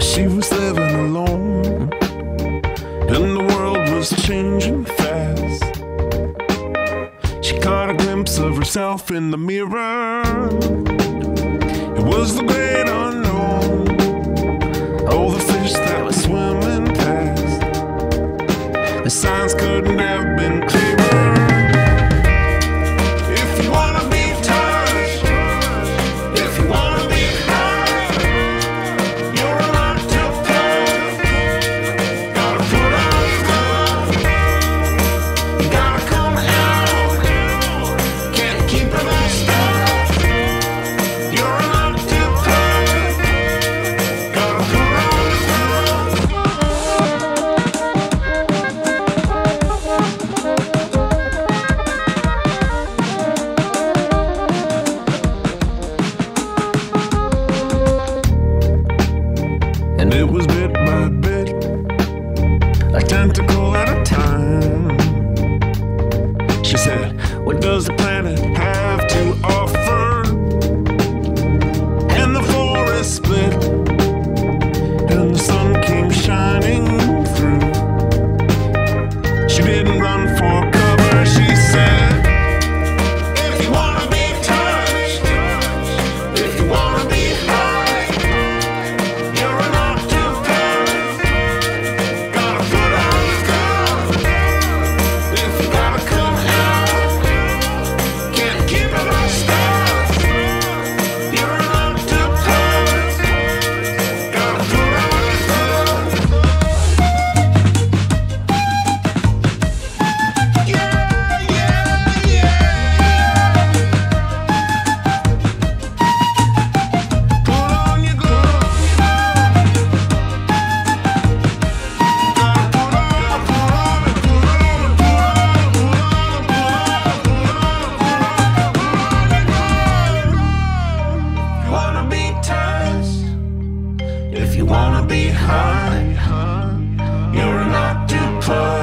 She was living alone, and the world was changing fast. She caught a glimpse of herself in the mirror. It was the great unknown, all the fish that were swimming past. The signs couldn't have been clearer. And it was bit by bit, a tentacle at a time. She said, what does the planet have to offer? And the forest split, and the sun came shining through. She didn't run for cover, she said. If you wanna be high, you're not too close.